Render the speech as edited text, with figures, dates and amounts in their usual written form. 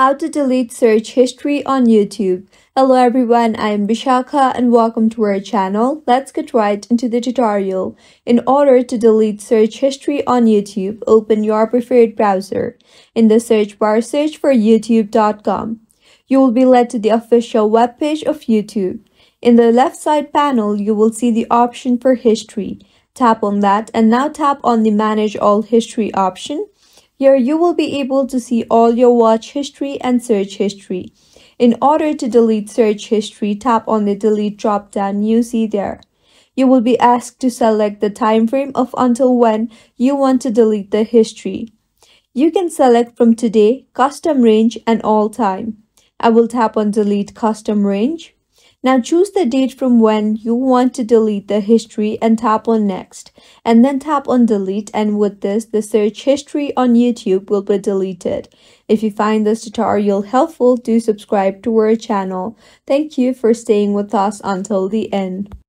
How to delete search history on YouTube. Hello everyone, I am Bishakha and welcome to our channel. Let's get right into the tutorial. In order to delete search history on YouTube, open your preferred browser. In the search bar, search for youtube.com. You will be led to the official webpage of YouTube. In the left side panel, you will see the option for history. Tap on that and now tap on the Manage All History option. Here you will be able to see all your watch history and search history. In order to delete search history, tap on the delete drop down you see there. You will be asked to select the time frame of until when you want to delete the history. You can select from today, custom range and all time. I will tap on delete custom range. Now choose the date from when you want to delete the history and tap on next, and then tap on delete, and with this the search history on YouTube will be deleted. If you find this tutorial helpful, do subscribe to our channel. Thank you for staying with us until the end.